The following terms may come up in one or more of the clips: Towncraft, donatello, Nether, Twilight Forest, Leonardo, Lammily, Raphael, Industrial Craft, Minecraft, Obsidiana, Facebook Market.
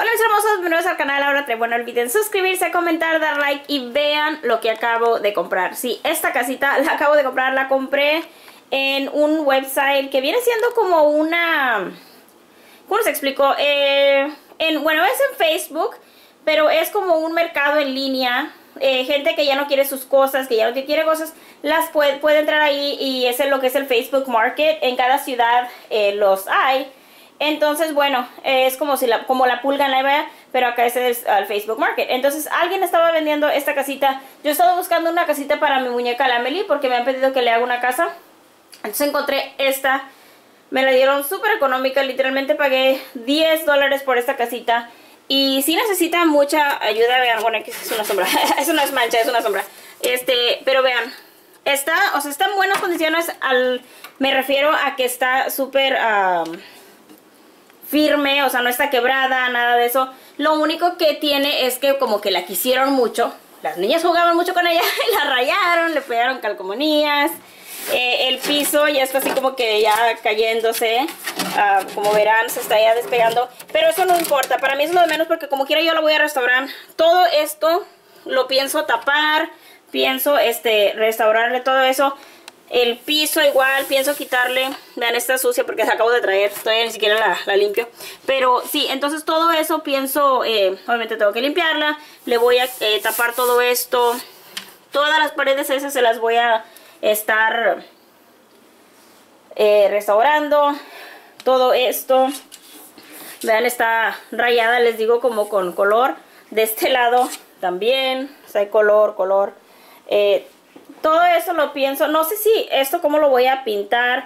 Hola mis hermosos, bienvenidos al canal. Ahora no olviden suscribirse, comentar, dar like y vean lo que acabo de comprar. Sí, esta casita la acabo de comprar, la compré en un website que viene siendo como una... ¿Cómo les explico? Bueno, es en Facebook, pero es como un mercado en línea. Gente que ya no quiere sus cosas, que ya no quiere cosas, las puede entrar ahí, y es lo que es el Facebook Market. En cada ciudad los hay. Entonces, bueno, es como si la pulga en la hebra, pero acá este es el Facebook Market. Entonces, alguien estaba vendiendo esta casita. Yo estaba buscando una casita para mi muñeca Lammily porque me han pedido que le haga una casa. Entonces encontré esta. Me la dieron súper económica. Literalmente pagué $10 por esta casita. Y sí necesita mucha ayuda. Vean, bueno, aquí es una sombra. Es una mancha, es una sombra. Pero vean, está, o sea, está en buenas condiciones. Me refiero a que está súper... firme, o sea, no está quebrada, nada de eso. Lo único que tiene es que como que la quisieron mucho. Las niñas jugaban mucho con ella y la rayaron, le pegaron calcomanías. El piso ya está así como que ya cayéndose. Como verán, se está ya despegando. Pero eso no importa, para mí eso es lo de menos porque como quiera yo la voy a restaurar. Todo esto lo pienso tapar, pienso restaurarle todo eso. El piso igual, pienso quitarle. Vean, está sucia porque la acabo de traer. Todavía ni siquiera la limpio. Pero sí, entonces todo eso pienso, obviamente tengo que limpiarla. Le voy a tapar todo esto. Todas las paredes esas se las voy a estar restaurando. Todo esto. Vean, está rayada, les digo, como con color. De este lado también. O sea, hay color. Todo eso lo pienso, no sé si esto cómo lo voy a pintar,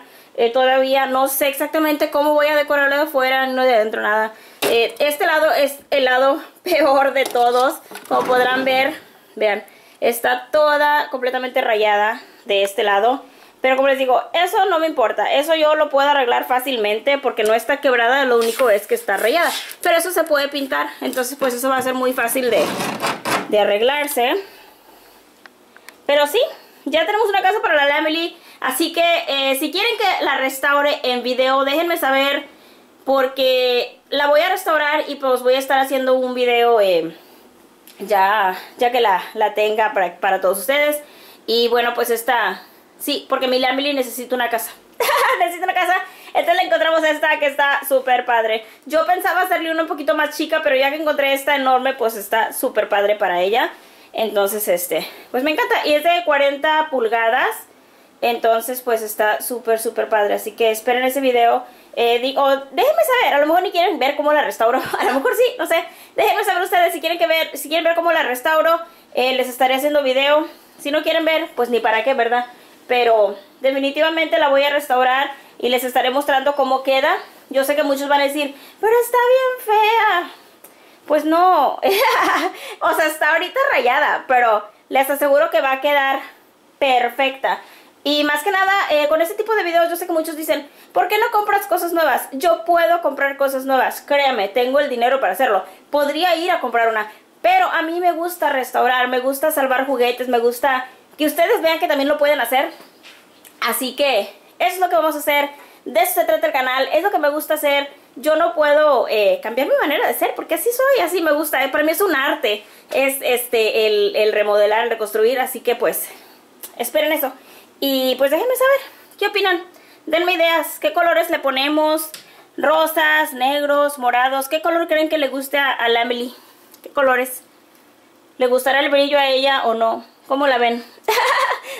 todavía no sé exactamente cómo voy a decorarlo de afuera, no de adentro nada. Este lado es el lado peor de todos, como podrán ver, vean, está toda completamente rayada de este lado. Pero como les digo, eso no me importa, eso yo lo puedo arreglar fácilmente porque no está quebrada, lo único es que está rayada. Pero eso se puede pintar, entonces pues eso va a ser muy fácil de arreglarse. Pero sí, ya tenemos una casa para la Lammily, así que si quieren que la restaure en video, déjenme saber porque la voy a restaurar y pues voy a estar haciendo un video ya que la tenga para todos ustedes. Y bueno, pues esta, sí, porque mi Lammily necesita una casa, necesita una casa. Entonces le encontramos esta que está súper padre. Yo pensaba hacerle una un poquito más chica, pero ya que encontré esta enorme, pues está súper padre para ella. Entonces pues me encanta, y es de 40 pulgadas, entonces pues está súper súper padre, así que esperen ese video. Déjenme saber, a lo mejor ni quieren ver cómo la restauro, a lo mejor sí, no sé, déjenme saber ustedes si quieren ver cómo la restauro, les estaré haciendo video. Si no quieren ver, pues ni para qué, ¿verdad? Pero definitivamente la voy a restaurar y les estaré mostrando cómo queda. Yo sé que muchos van a decir, pero está bien fea. Pues no, o sea, está ahorita rayada, pero les aseguro que va a quedar perfecta. Y más que nada, con este tipo de videos yo sé que muchos dicen, ¿por qué no compras cosas nuevas? Yo puedo comprar cosas nuevas, créeme, tengo el dinero para hacerlo. Podría ir a comprar una, pero a mí me gusta restaurar, me gusta salvar juguetes, me gusta que ustedes vean que también lo pueden hacer. Así que eso es lo que vamos a hacer, de eso se trata el canal, es lo que me gusta hacer. Yo no puedo cambiar mi manera de ser porque así soy, así me gusta. Para mí es un arte, es el remodelar, el reconstruir. Así que pues esperen eso. Y pues déjenme saber, ¿qué opinan? Denme ideas, ¿qué colores le ponemos? Rosas, negros, morados. ¿Qué color creen que le guste a Lammily? ¿Qué colores? ¿Le gustará el brillo a ella o no? ¿Cómo la ven?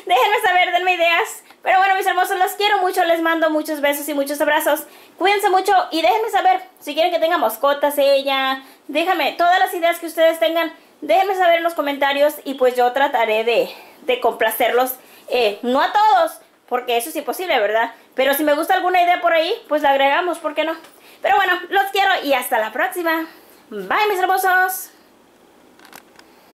Déjenme saber, denme ideas. Pero bueno, mis hermosos, los quiero mucho, les mando muchos besos y muchos abrazos. Cuídense mucho y déjenme saber si quieren que tenga mascotas ella. Déjenme todas las ideas que ustedes tengan, déjenme saber en los comentarios y pues yo trataré de complacerlos. No a todos, porque eso es imposible, ¿verdad? Pero si me gusta alguna idea por ahí, pues la agregamos, ¿por qué no? Pero bueno, los quiero y hasta la próxima. Bye, mis hermosos.